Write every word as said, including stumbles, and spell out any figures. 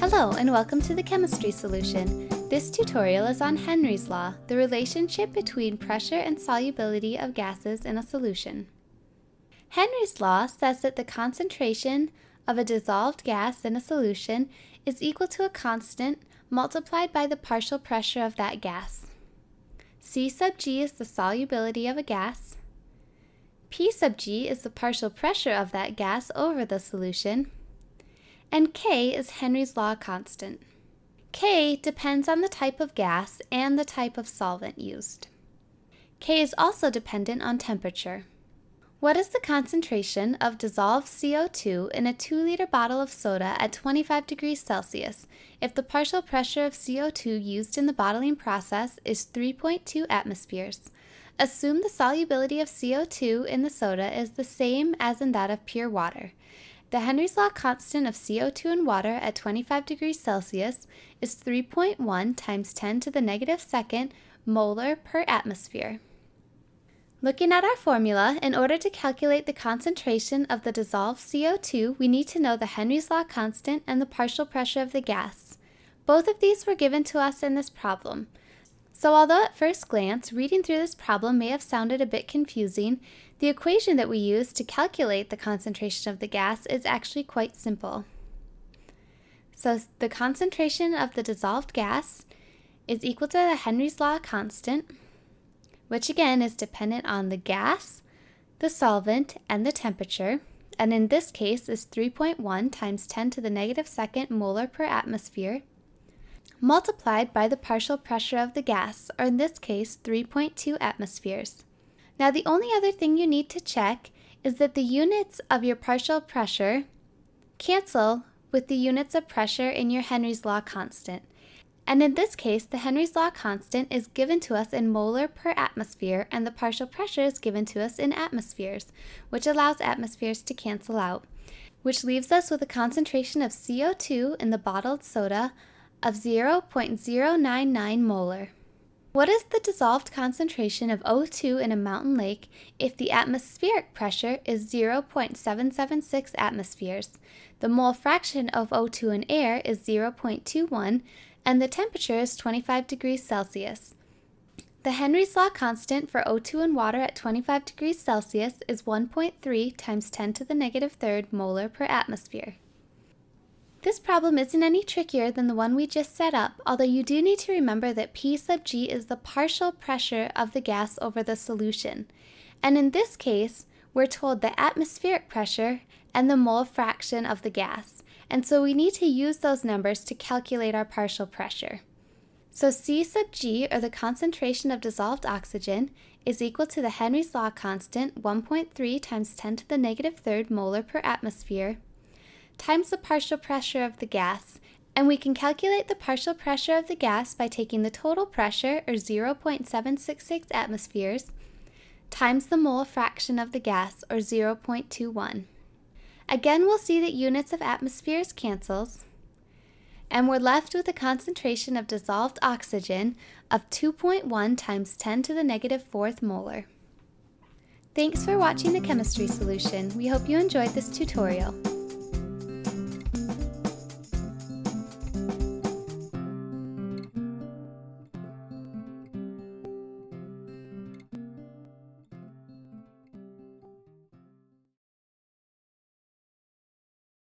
Hello and welcome to the Chemistry Solution. This tutorial is on Henry's Law, the relationship between pressure and solubility of gases in a solution. Henry's Law says that the concentration of a dissolved gas in a solution is equal to a constant multiplied by the partial pressure of that gas. C sub G is the solubility of a gas. P sub G is the partial pressure of that gas over the solution. And K is Henry's Law constant. K depends on the type of gas and the type of solvent used. K is also dependent on temperature. What is the concentration of dissolved C O two in a two liter bottle of soda at twenty-five degrees Celsius if the partial pressure of C O two used in the bottling process is three point two atmospheres? Assume the solubility of C O two in the soda is the same as in that of pure water. The Henry's Law constant of C O two in water at twenty-five degrees Celsius is three point one times ten to the negative second molar per atmosphere. Looking at our formula, in order to calculate the concentration of the dissolved C O two, we need to know the Henry's Law constant and the partial pressure of the gas. Both of these were given to us in this problem. So although at first glance, reading through this problem may have sounded a bit confusing, the equation that we use to calculate the concentration of the gas is actually quite simple. So the concentration of the dissolved gas is equal to the Henry's Law constant, which again is dependent on the gas, the solvent, and the temperature, and in this case is three point one times ten to the negative second molar per atmosphere, multiplied by the partial pressure of the gas, or in this case three point two atmospheres. Now the only other thing you need to check is that the units of your partial pressure cancel with the units of pressure in your Henry's Law constant. And in this case, the Henry's Law constant is given to us in molar per atmosphere, and the partial pressure is given to us in atmospheres, which allows atmospheres to cancel out, which leaves us with a concentration of C O two in the bottled soda of zero point zero nine nine molar. What is the dissolved concentration of O two in a mountain lake if the atmospheric pressure is zero point seven seven six atmospheres, the mole fraction of O two in air is zero point two one, and the temperature is twenty-five degrees Celsius? The Henry's Law constant for O two in water at twenty-five degrees Celsius is one point three times ten to the negative third molar per atmosphere. This problem isn't any trickier than the one we just set up, although you do need to remember that P sub G is the partial pressure of the gas over the solution. And in this case, we're told the atmospheric pressure and the mole fraction of the gas. And so we need to use those numbers to calculate our partial pressure. So C sub G, or the concentration of dissolved oxygen, is equal to the Henry's Law constant, one point three times ten to the negative third molar per atmosphere, times the partial pressure of the gas, and we can calculate the partial pressure of the gas by taking the total pressure, or zero point seven six six atmospheres, times the mole fraction of the gas, or zero point two one. Again, we'll see that units of atmospheres cancels, and we're left with a concentration of dissolved oxygen of two point one times ten to the negative fourth molar. Thanks for watching the Chemistry Solution. We hope you enjoyed this tutorial.